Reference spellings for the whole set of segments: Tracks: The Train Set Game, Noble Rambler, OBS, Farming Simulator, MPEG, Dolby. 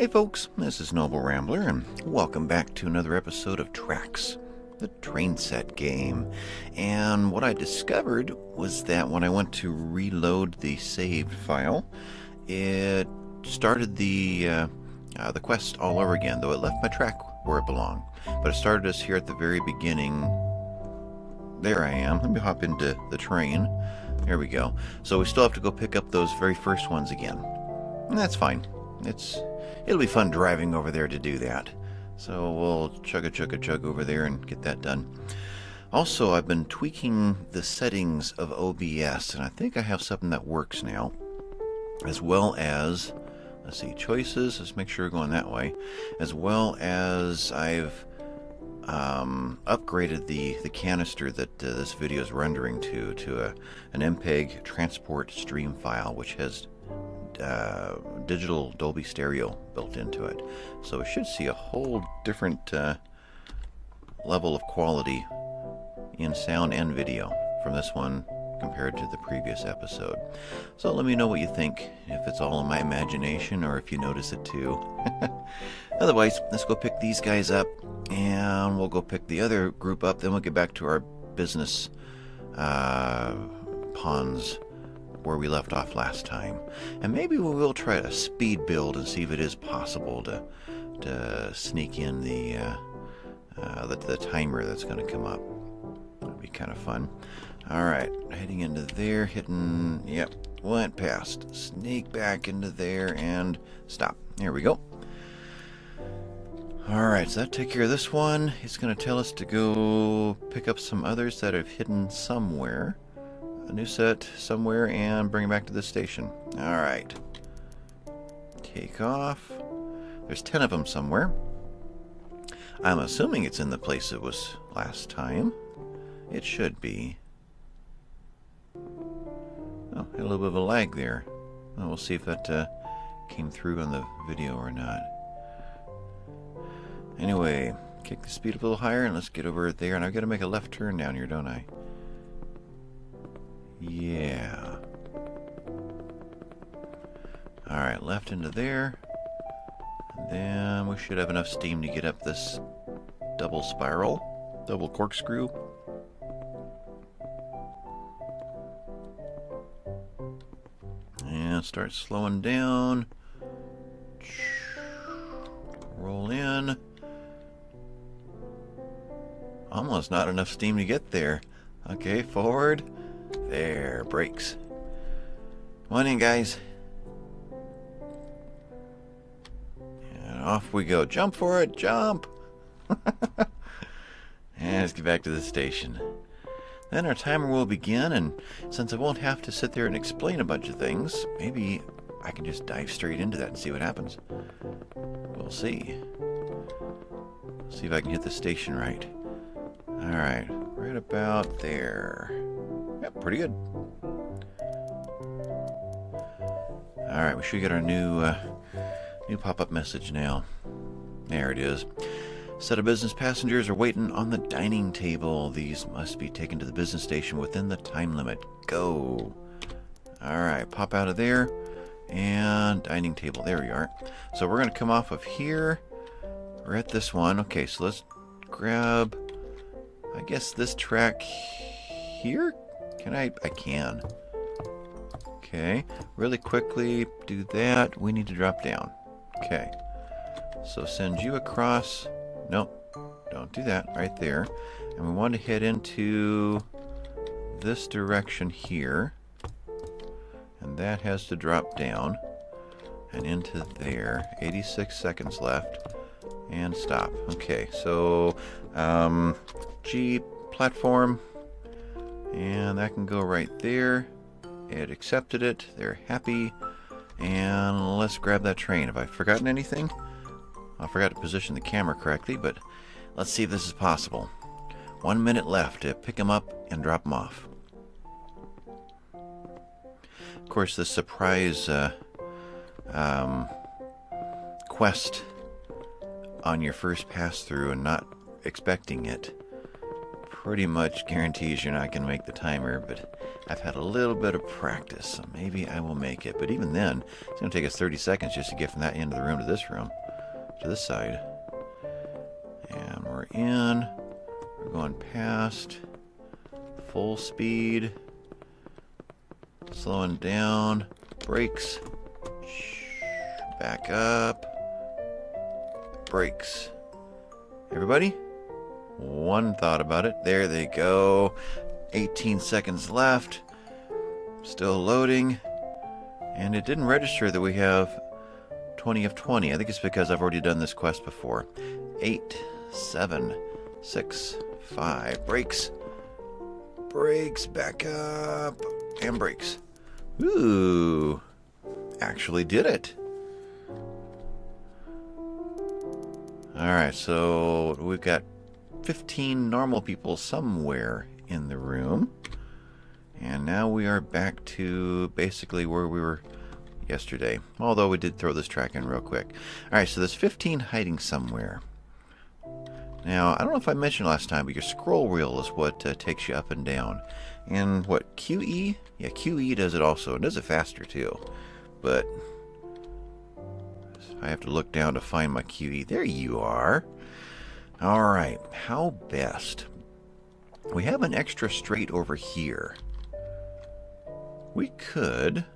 Hey folks, this is Noble Rambler, and welcome back to another episode of Tracks, the Train Set Game. And what I discovered was that when I went to reload the saved file, it started the quest all over again, though it left my track where it belonged. But it started us here at the very beginning. There I am. Let me hop into the train. There we go. So we still have to go pick up those very first ones again. And that's fine. It'll be fun driving over there to do that. So we'll chug over there and get that done. Also, I've been tweaking the settings of OBS, and I think I have something that works now. As well as, let's see, choices. Let's make sure we're going that way. As well as I've upgraded the canister that this video is rendering to an MPEG transport stream file, which has digital Dolby stereo built into it, so we should see a whole different level of quality in sound and video from this one compared to the previous episode. So let me know what you think, if it's all in my imagination or if you notice it too. Otherwise, let's go pick these guys up, and we'll go pick the other group up, then we'll get back to our business ponds where we left off last time. And maybe we will try a speed build and see if it is possible to sneak in the timer that's going to come up. That'll be kind of fun. Alright, heading into there, hitting, yep, went past. Sneak back into there and stop. There we go. Alright, so that take care of this one. It's going to tell us to go pick up some others that have hidden somewhere. A new set somewhere, and bring it back to the station. Alright. Take off. There's 10 of them somewhere. I'm assuming it's in the place it was last time. It should be. Oh, had a little bit of a lag there. Well, we'll see if that came through on the video or not. Anyway, kick the speed up a little higher, and let's get over there. And I've got to make a left turn down here, don't I? Yeah. Alright, left into there. And then we should have enough steam to get up this double spiral, double corkscrew. And start slowing down. Roll in. Almost not enough steam to get there. Okay, forward. There, brakes. Come on in, guys. And off we go. Jump for it, jump! And let's get back to the station. Then our timer will begin, and since I won't have to sit there and explain a bunch of things, maybe I can just dive straight into that and see what happens. We'll see. See if I can hit the station right. Alright, right about there. Yep, pretty good. Alright, we should get our new pop-up message now. There it is. Set of business passengers are waiting on the dining table. These must be taken to the business station within the time limit. Go! Alright, pop out of there. And dining table. There we are. So we're going to come off of here. We're at this one. Okay, so let's grab, I guess, this track here? Can I? I can. Okay. Really quickly do that. We need to drop down. Okay. So send you across. Nope. Don't do that. Right there. And we want to head into this direction here. And that has to drop down. And into there. 86 seconds left. And stop. Okay. So, G platform. And that can go right there. It accepted it. They're happy. And let's grab that train. Have I forgotten anything? I forgot to position the camera correctly, but let's see if this is possible. 1 minute left to pick them up and drop them off. Of course, the surprise quest on your first pass through and not expecting it pretty much guarantees you're not going to make the timer, but I've had a little bit of practice, so maybe I will make it. But even then, it's going to take us 30 seconds just to get from that end of the room to this room, to this side. And we're in. We're going past. Full speed. Slowing down. Brakes. Back up. Brakes. Everybody? One thought about it. There they go. 18 seconds left. Still loading. And it didn't register that we have 20 of 20. I think it's because I've already done this quest before. 8, 7, 6, 5. Brakes. Brakes. Back up. And brakes. Ooh. Actually did it. Alright, so we've got 15 normal people somewhere in the room. And now we are back to basically where we were yesterday. Although we did throw this track in real quick. Alright, so there's 15 hiding somewhere. Now, I don't know if I mentioned last time, but your scroll wheel is what takes you up and down. And what, QE? Yeah, QE does it also. It does it faster too. But I have to look down to find my QE. There you are. All right, how best? We have an extra straight over here. We could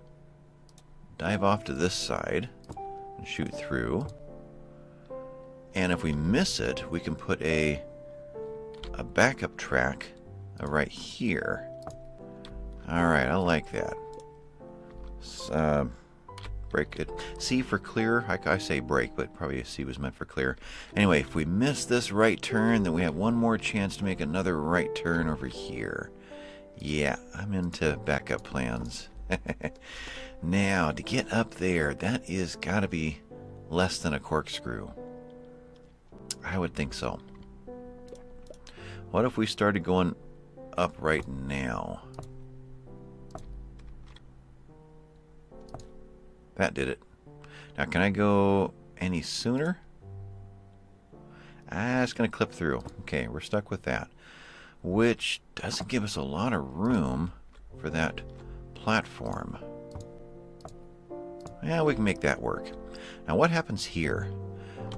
dive off to this side and shoot through. And if we miss it, we can put a backup track right here. All right, I like that. So, break it. C for clear. I say break, but probably C was meant for clear. Anyway, if we miss this right turn, then we have one more chance to make another right turn over here. Yeah, I'm into backup plans. Now, to get up there, that is got to be less than a corkscrew. I would think so. What if we started going up right now? That did it. Now, can I go any sooner? Ah, it's going to clip through. Okay, we're stuck with that. Which doesn't give us a lot of room for that platform. Yeah, we can make that work. Now, what happens here?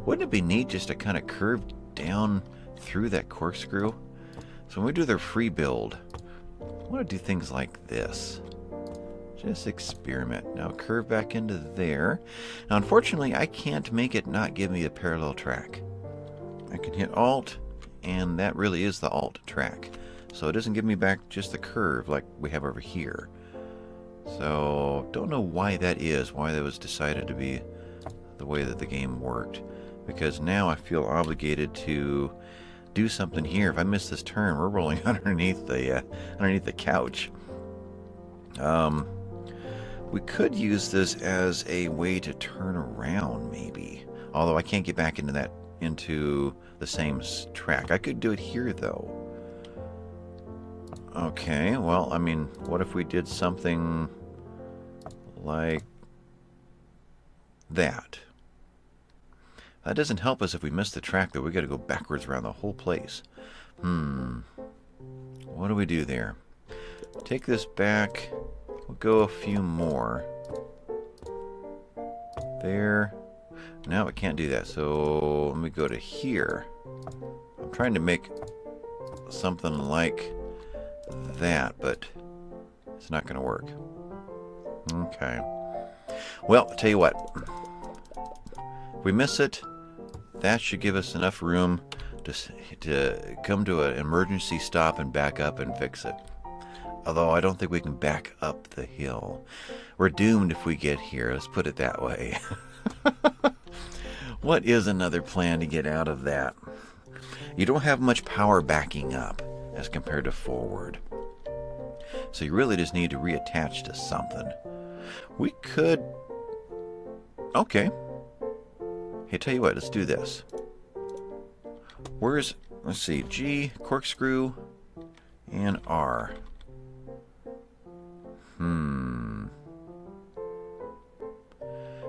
Wouldn't it be neat just to kind of curve down through that corkscrew? So when we do their free build, I want to do things like this. Just experiment. Now curve back into there. Now unfortunately I can't make it not give me a parallel track. I can hit Alt and that really is the Alt track. So it doesn't give me back just the curve like we have over here. So don't know why that is, why that was decided to be the way that the game worked. Because now I feel obligated to do something here. If I miss this turn, we're rolling underneath the couch. We could use this as a way to turn around, maybe. Although I can't get back into that, into the same track. I could do it here, though. Okay, well, I mean, what if we did something like that? That doesn't help us if we miss the track, though. We got to go backwards around the whole place. What do we do there? Take this back. We'll go a few more. There. Now it can't do that. So let me go to here. I'm trying to make something like that, but it's not going to work. Okay. Well, I'll tell you what. If we miss it, that should give us enough room to come to an emergency stop and back up and fix it. Although I don't think we can back up the hill. We're doomed if we get here. Let's put it that way. What is another plan to get out of that? You don't have much power backing up as compared to forward. So you really just need to reattach to something. We could... Okay. Hey, tell you what, let's do this. Where's... Let's see. G, corkscrew, and R.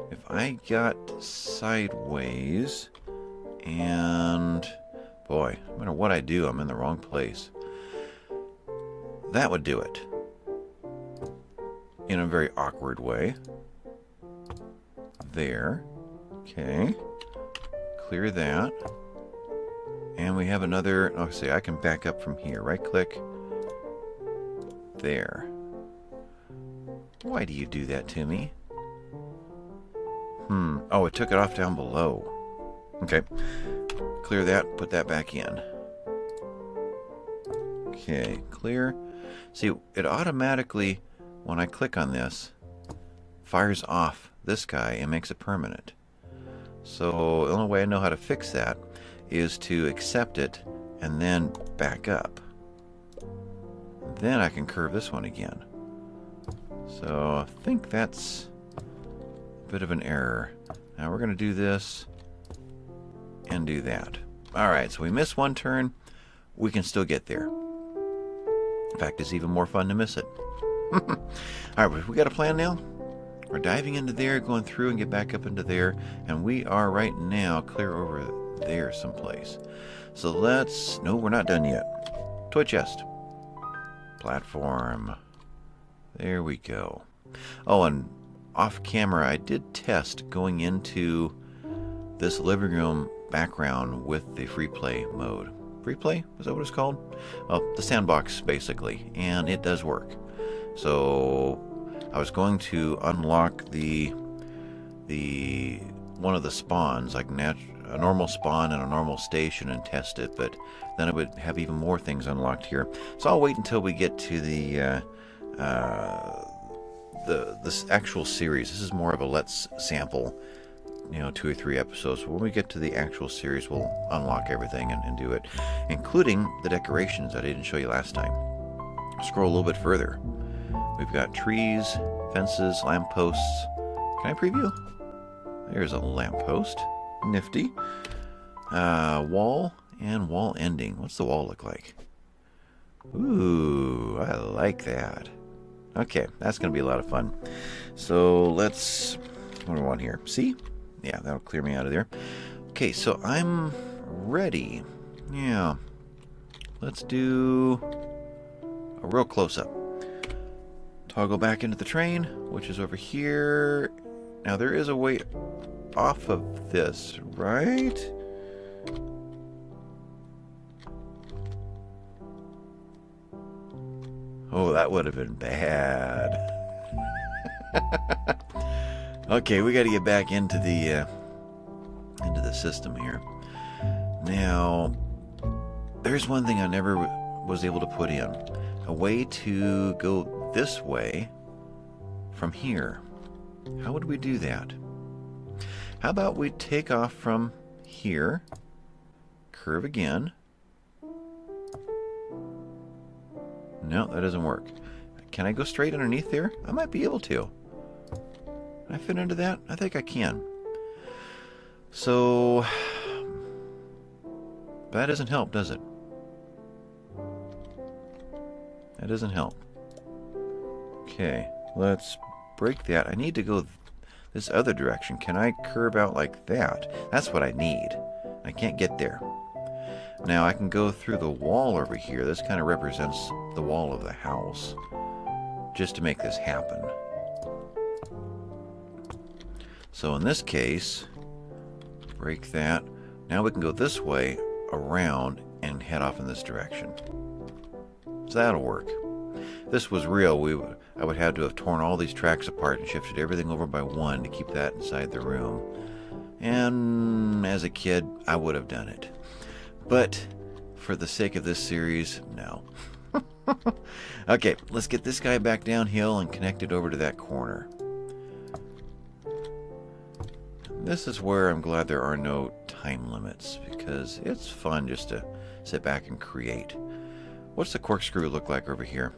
If I got sideways and boy, no matter what I do, I'm in the wrong place. That would do it. In a very awkward way. There. Okay. Clear that. And we have another... Oh, see, I can back up from here. Right-click. There. Why do you do that to me? Oh, it took it off down below. Okay. Clear that. Put that back in. Okay. Clear. See, it automatically, when I click on this, fires off this guy and makes it permanent. So the only way I know how to fix that is to accept it and then back up. Then I can curve this one again. So I think that's a bit of an error. Now we're going to do this and do that. Alright, so we missed one turn. We can still get there. In fact, it's even more fun to miss it. Alright, we got a plan now. We're diving into there, going through and get back up into there. And we are right now clear over there someplace. So let's... No, we're not done yet. Toy chest. Platform. There we go. Oh, and off camera, I did test going into this living room background with the free play mode. Free play? Is that what it's called? Oh, the sandbox, basically. And it does work. So I was going to unlock the one of the spawns, like a normal spawn and a normal station, and test it, but then I would have even more things unlocked here. So I'll wait until we get to this actual series. This is more of a let's sample, you know, 2 or 3 episodes. When we get to the actual series, we'll unlock everything and do it, including the decorations that I didn't show you last time. Scroll a little bit further. We've got trees, fences, lampposts. Can I preview? There's a lamppost. Nifty. Wall and wall ending. What's the wall look like? Ooh, I like that. Okay, that's going to be a lot of fun. So let's... What do I want here? See? Yeah, that'll clear me out of there. Okay, so I'm ready. Yeah. Let's do a real close-up. Toggle back into the train, which is over here. Now there is a way off of this, right? Oh, that would have been bad. Okay, we got to get back into the system here. Now, there's one thing I never was able to put in. A way to go this way from here. How would we do that? How about we take off from here, curve again. No, that doesn't work. Can I go straight underneath there? I might be able to. Can I fit into that? I think I can. So, but that doesn't help, does it? That doesn't help. Okay, let's break that. I need to go this other direction. Can I curve out like that? That's what I need. I can't get there. Now I can go through the wall over here. This kind of represents the wall of the house, just to make this happen. So in this case, break that. Now we can go this way around and head off in this direction. So that'll work. If this was real, I would have to have torn all these tracks apart and shifted everything over by one to keep that inside the room. And as a kid, I would have done it. But for the sake of this series, no. Okay, let's get this guy back downhill and connect it over to that corner. This is where I'm glad there are no time limits, because it's fun just to sit back and create. What's the corkscrew look like over here?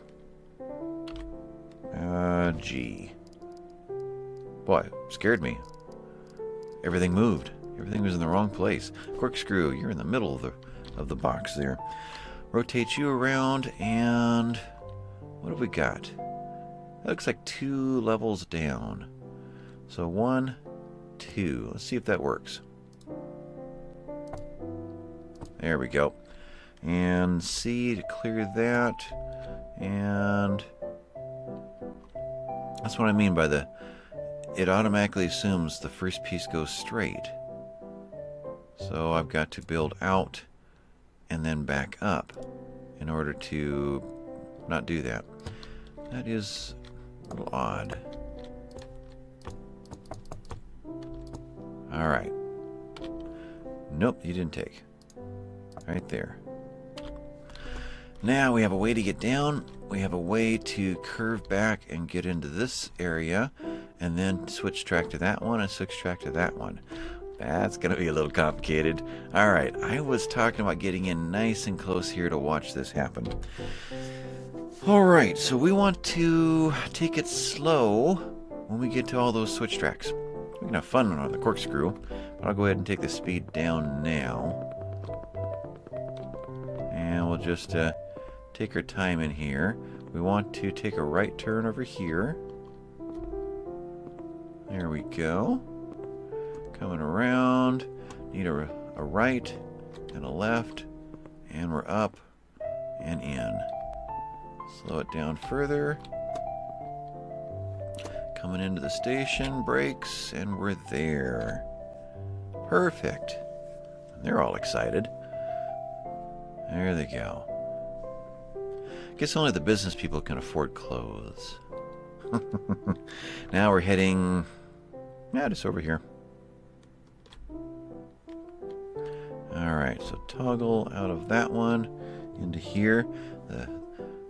Gee. Boy, it scared me. Everything moved. Everything was in the wrong place. Corkscrew, you're in the middle of the box there. Rotate you around, and what have we got? That looks like 2 levels down. So 1, 2. Let's see if that works. There we go. And C to clear that. And that's what I mean by the, it automatically assumes the first piece goes straight. So I've got to build out and then back up in order to not do that. That is a little odd. All right. Nope, you didn't take. Right there. Now we have a way to get down. We have a way to curve back and get into this area, and then switch track to that one and switch track to that one. That's gonna be a little complicated. All right, I was talking about getting in nice and close here to watch this happen. All right, so we want to take it slow when we get to all those switch tracks. We can have fun on the corkscrew, but I'll go ahead and take the speed down now. And we'll just take our time in here. We want to take a right turn over here. There we go. Coming around. Need a right and a left. And we're up and in. Slow it down further. Coming into the station. Brakes. And we're there. Perfect. They're all excited. There they go. Guess only the business people can afford clothes. Now we're heading, yeah, just over here. All right, so toggle out of that one into here. The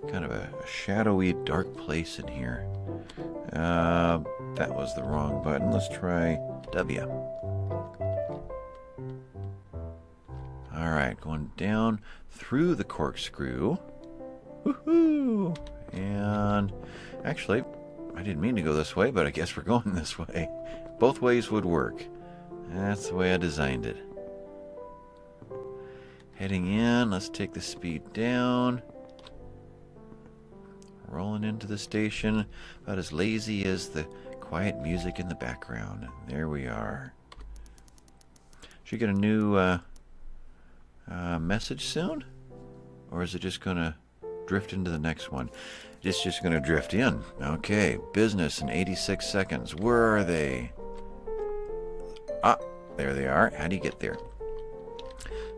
kind of a shadowy, dark place in here. That was the wrong button. Let's try W. All right, going down through the corkscrew. Woohoo! And actually, I didn't mean to go this way, but I guess we're going this way. Both ways would work. That's the way I designed it. Heading in, let's take the speed down. Rolling into the station, about as lazy as the quiet music in the background. There we are. Should get a new message soon? Or is it just gonna drift into the next one? It's just gonna drift in. Okay, business in 86 seconds. Where are they? Ah, there they are. How do you get there?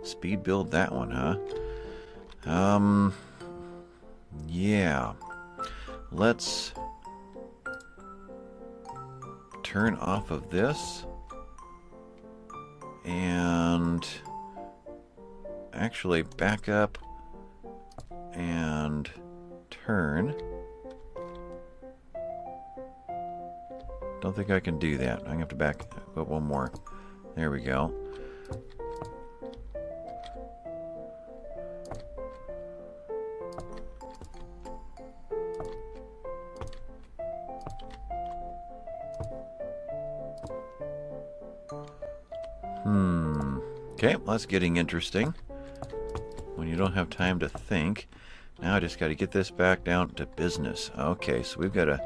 Speed build that one, huh? Yeah. Let's turn off of this and actually back up and turn. Don't think I can do that. I'm gonna have to back up one more. There we go. Okay, well, that's getting interesting. When you don't have time to think. Now I just got to get this back down to business. Okay, so we've got to...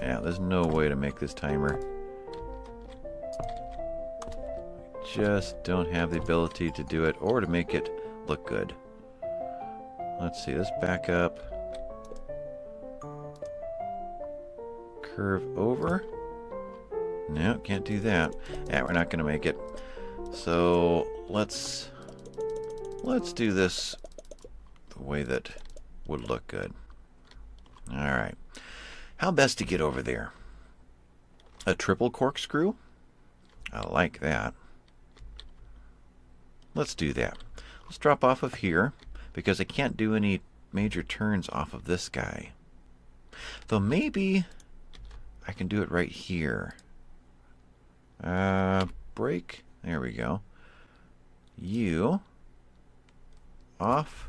Yeah, there's no way to make this timer. Just don't have the ability to do it or to make it look good. Let's see, let's back up. Curve over. No, can't do that. Yeah, we're not going to make it. So let's do this the way that would look good. All right. How best to get over there? A triple corkscrew? I like that. Let's do that. Let's drop off of here because I can't do any major turns off of this guy. Though maybe I can do it right here. Break. There we go. You off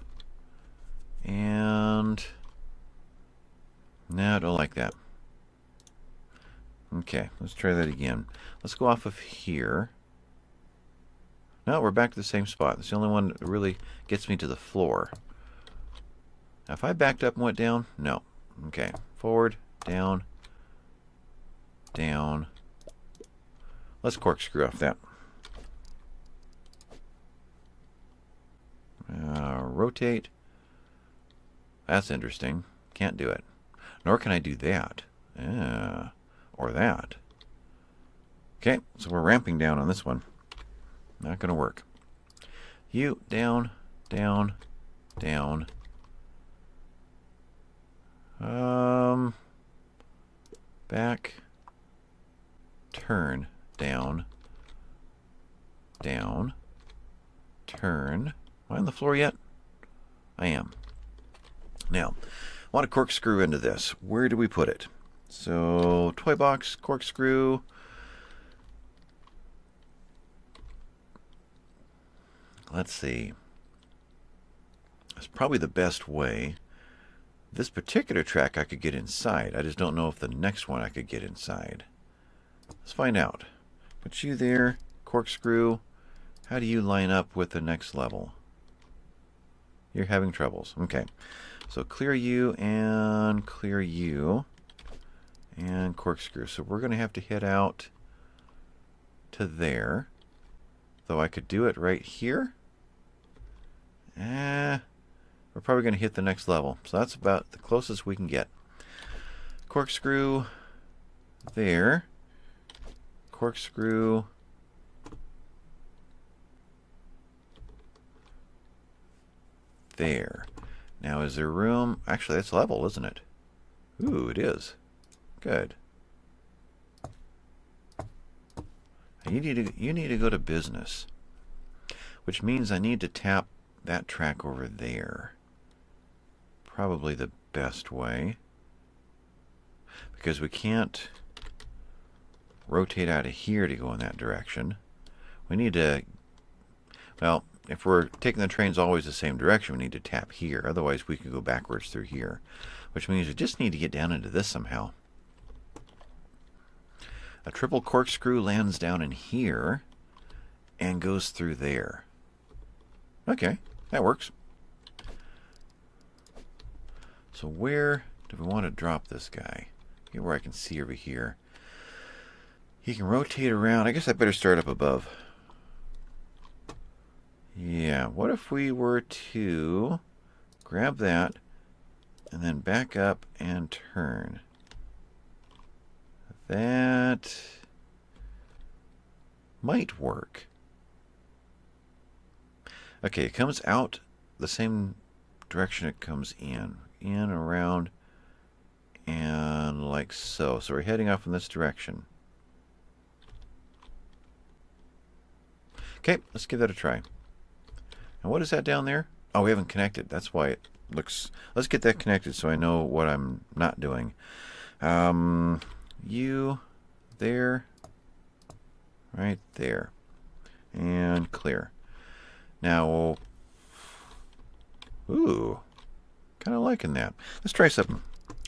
and no, I don't like that. Okay, let's try that again. Let's go off of here. No, we're back to the same spot. It's the only one that really gets me to the floor. Now, if I backed up and went down, no. Okay, forward, down, down. Let's corkscrew off that. All rotate. That's interesting. Can't do it. Nor can I do that. Yeah. Or that. Okay, so we're ramping down on this one. Not going to work. You down, down, down. Back, turn, down, down, turn. Am I on the floor yet? I am. Now, I want to corkscrew into this. Where do we put it? So, toy box, corkscrew. Let's see. That's probably the best way. This particular track I could get inside. I just don't know if the next one I could get inside. Let's find out. Put you there, corkscrew. How do you line up with the next level? You're having troubles. Okay. So clear you and corkscrew. So we're going to have to head out to there. Though I could do it right here. We're probably going to hit the next level. So that's about the closest we can get. Corkscrew there. Corkscrew there. Now is there room? Actually, that's level, isn't it? Ooh, it is. Good. You need to go to business. Which means I need to tap that track over there. Probably the best way, because we can't rotate out of here to go in that direction. We need to, well, if we're taking the trains always the same direction, we need to tap here. Otherwise we can go backwards through here, which means we just need to get down into this somehow. A triple corkscrew lands down in here and goes through there. Okay, that works. So where do we want to drop this guy? Get where I can see over here. He can rotate around. I guess I better start up above. Yeah, what if we were to grab that and then back up and turn? That might work. Okay, it comes out the same direction it comes in. In, around, and like so. So we're heading off in this direction. Okay, let's give that a try. And what is that down there? Oh, we haven't connected. That's why it looks... Let's get that connected so I know what I'm not doing. You, there, right there, and clear. Now, ooh, kind of liking that. Let's try something.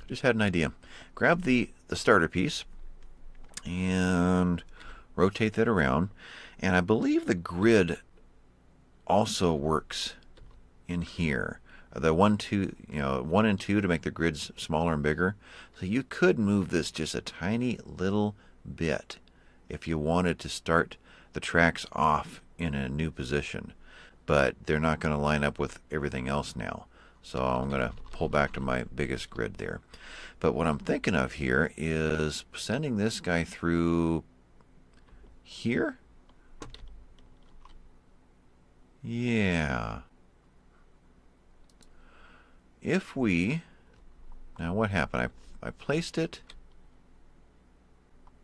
Just had an idea. Grab the starter piece and rotate that around. And I believe the grid also works in here. The 1, 2, you know, 1 and 2 to make the grids smaller and bigger. So you could move this just a tiny little bit if you wanted to start the tracks off in a new position. But they're not going to line up with everything else now. So I'm going to pull back to my biggest grid there. But what I'm thinking of here is sending this guy through here. Yeah. If we... Now what happened? I placed it...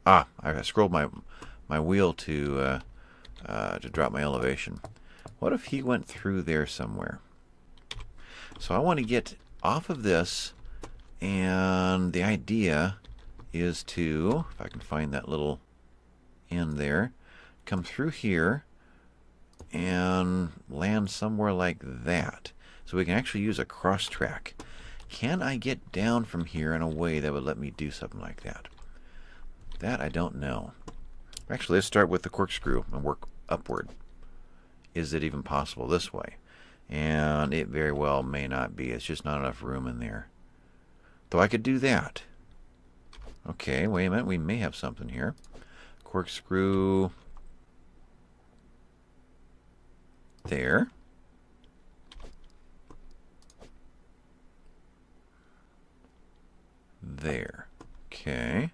Ah, I scrolled my wheel to drop my elevation. What if he went through there somewhere? So I want to get off of this, and the idea is to, if I can find that little end there, come through here and land somewhere like that. So we can actually use a cross track. Can I get down from here in a way that would let me do something like that? That I don't know. Actually, let's start with the corkscrew and work upward. Is it even possible this way? And it very well may not be. It's just not enough room in there. Though I could do that. Okay, wait a minute. We may have something here. Corkscrew. There. there. Okay.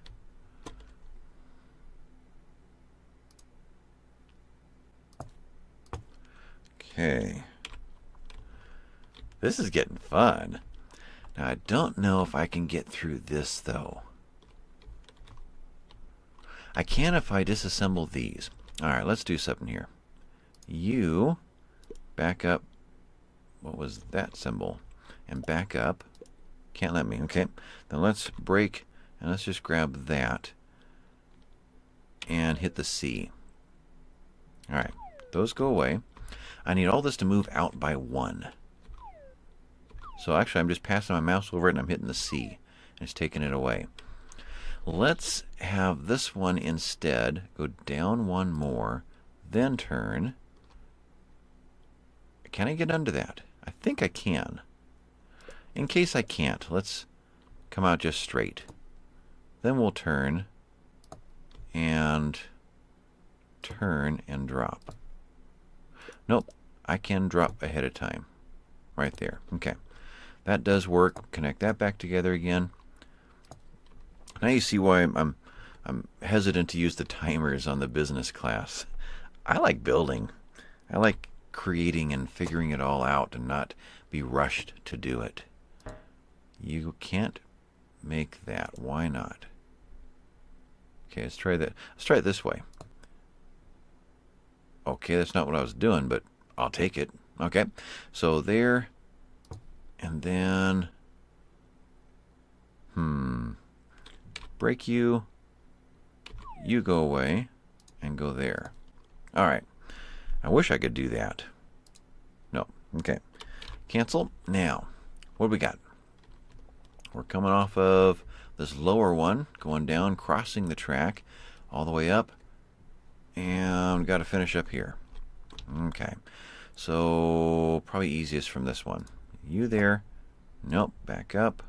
Okay. This is getting fun. Now, I don't know if I can get through this, though. I can if I disassemble these. All right, let's do something here. You back up. What was that symbol? And back up. Can't let me. Okay. Then let's break and let's just grab that and hit the C. All right. Those go away. I need all this to move out by 1. So actually, I'm just passing my mouse over it and I'm hitting the C. And it's taking it away. Let's have this one instead go down 1 more, then turn. Can I get under that? I think I can. In case I can't, let's come out just straight. Then we'll turn and drop. Nope, I can drop ahead of time. Right there. Okay. That does work. Connect that back together again. Now you see why I'm hesitant to use the timers on the business class. I like building. I like creating and figuring it all out and not be rushed to do it. You can't make that. Why not? Okay, let's try that. Let's try it this way. Okay, that's not what I was doing, but I'll take it. Okay, so there, and then, break you, you go away, and go there. All right, I wish I could do that. No, okay, cancel. Now, what do we got? We're coming off of this lower one, going down, crossing the track, all the way up, and we've got to finish up here. Okay. So, probably easiest from this one. You there. Nope. Back up.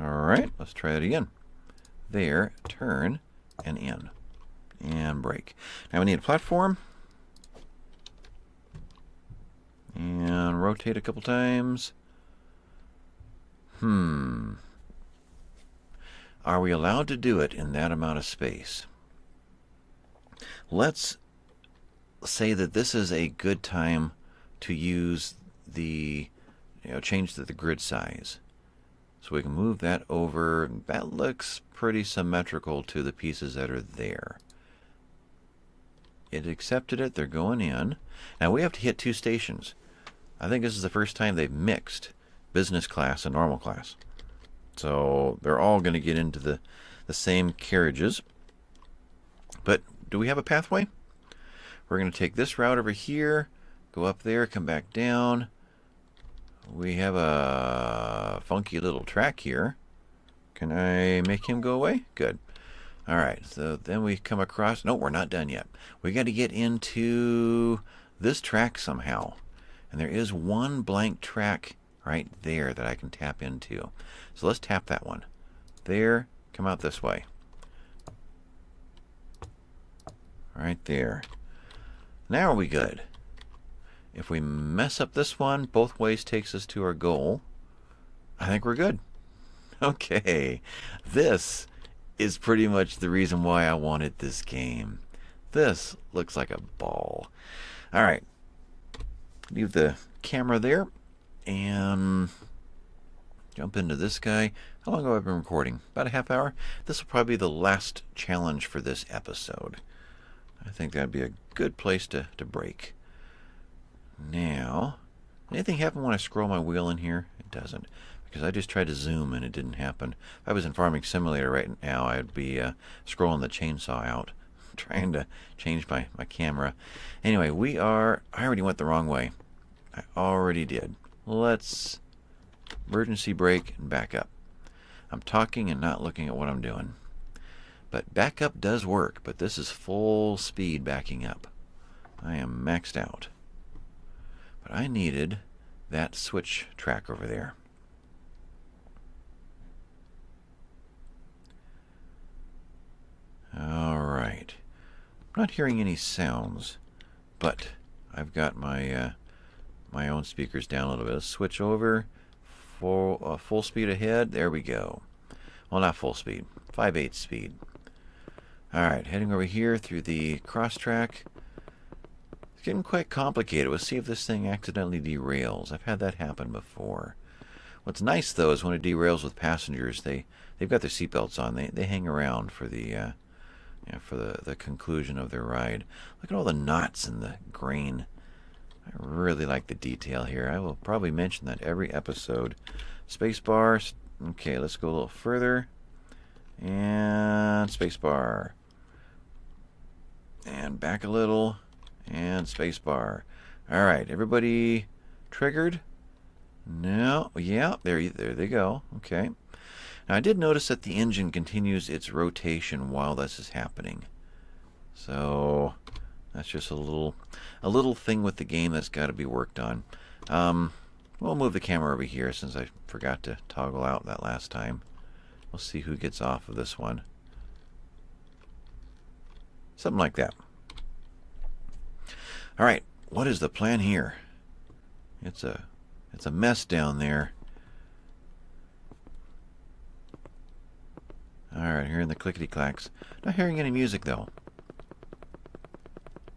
Alright. Let's try that again. There. Turn. And in. And break. Now we need a platform. And rotate a couple times. Are we allowed to do it in that amount of space? Let's say that this is a good time to use the, change to the grid size. So we can move that over. That looks pretty symmetrical to the pieces that are there. It accepted it. They're going in. Now we have to hit 2 stations. I think this is the first time they've mixed business class and normal class. So they're all going to get into the same carriages. But do we have a pathway? We're going to take this route over here, go up there, come back down. We have a funky little track here. Can I make him go away? Good. All right. So then we come across. No, we're not done yet. We got to get into this track somehow. And there is one blank track right there that I can tap into. So let's tap that one. There, come out this way. Right there. Now are we good? If we mess up this one, both ways takes us to our goal. I think we're good. Okay. This is pretty much the reason why I wanted this game. This looks like a ball. All right. Leave the camera there. And jump into this guy. How long have I been recording? About a half hour? This will probably be the last challenge for this episode. I think that'd be a good place to break. Now, anything happen when I scroll my wheel in here? It doesn't. Because I just tried to zoom and it didn't happen. If I was in Farming Simulator right now, I'd be scrolling the chainsaw out. Trying to change my camera. Anyway, we are... I already went the wrong way. I already did. Let's emergency brake and back up. I'm talking and not looking at what I'm doing. But back up does work, but this is full speed backing up. I am maxed out. But I needed that switch track over there. Alright. I'm not hearing any sounds, but I've got my... my own speakers down a little bit. Let's switch over for full speed ahead. There we go. Well, not full speed, 5/8 speed. All right, heading over here through the cross track. It's getting quite complicated. We'll see if this thing accidentally derails. I've had that happen before. What's nice though is when it derails with passengers, they've got their seatbelts on. They hang around for the for the conclusion of their ride. Look at all the knots in the grain. I really like the detail here. I will probably mention that every episode. Spacebar. Okay, let's go a little further. And spacebar. And back a little. And spacebar. All right, everybody triggered? No. Yeah, there they go. Okay. Now I did notice that the engine continues its rotation while this is happening. So that's just a little thing with the game that's got to be worked on. We'll move the camera over here since I forgot to toggle out that last time. We'll see who gets off of this one. Something like that. All right, what is the plan here? It's a mess down there. All right, hearing the clickety-clacks. Not hearing any music, though.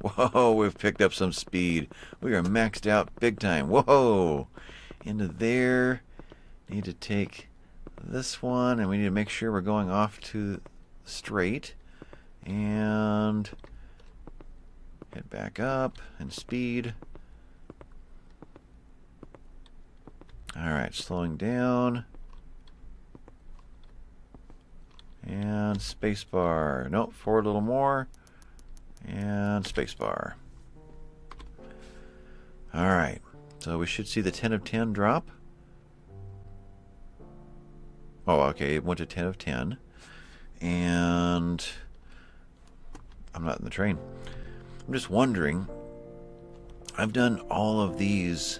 Whoa, we've picked up some speed. We are maxed out big time. Whoa! Into there. Need to take this one, and we need to make sure we're going off to straight. And head back up and speed. Alright, slowing down. And spacebar. Nope, forward a little more. And spacebar. Alright, so we should see the 10 of 10 drop. Oh, okay, it went to 10 of 10. And I'm not in the train. I'm just wondering. I've done all of these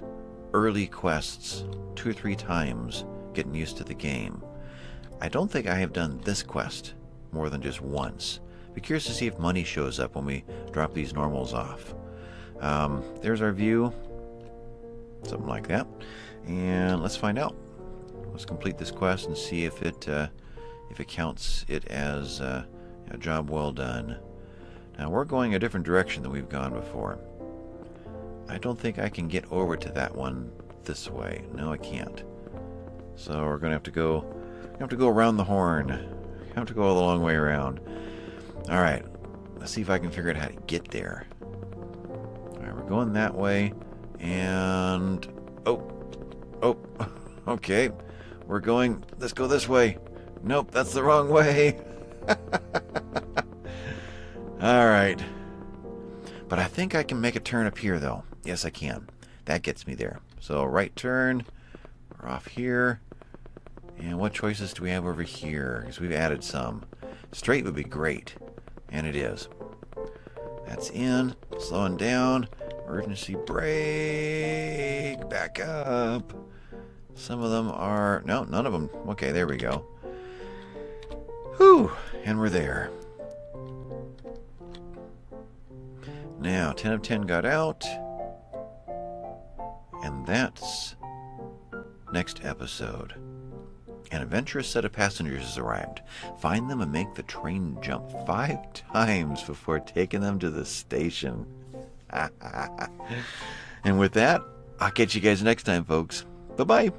early quests 2 or 3 times getting used to the game. I don't think I have done this quest more than just once. Be curious to see if money shows up when we drop these normals off. There's our view, something like that, and let's find out. Let's complete this quest and see if it counts it as a job well done. Now we're going a different direction than we've gone before. I don't think I can get over to that one this way. No, I can't. So we're gonna have to go. You have to go around the horn. You have to go all the long way around. All right, let's see if I can figure out how to get there. All right, we're going that way, and oh, okay, we're going. Let's go this way. Nope, that's the wrong way. All right, but I think I can make a turn up here, though. Yes, I can. That gets me there. So right turn. We're off here. And what choices do we have over here? Because we've added some. Straight would be great. And it is. That's in. Slowing down. Emergency brake. Back up. Some of them are... No, none of them. Okay, there we go. Whew. And we're there. Now, 10 of 10 got out. And that's next episode. An adventurous set of passengers has arrived. Find them and make the train jump 5 times before taking them to the station. And with that, I'll catch you guys next time, folks. Bye-bye.